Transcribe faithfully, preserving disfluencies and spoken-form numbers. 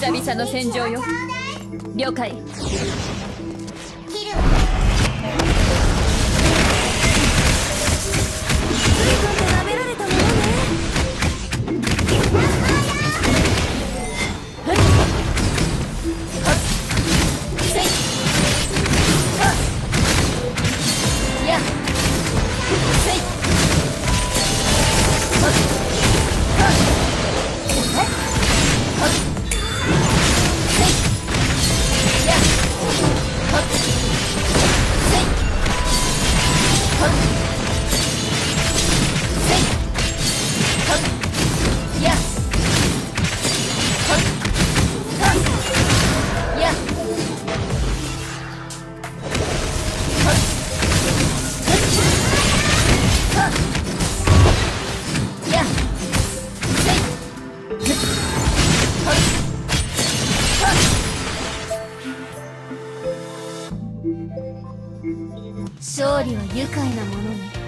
久々の戦場よ。了解。切るわ。随分と舐められたもの勝利は愉快なものね。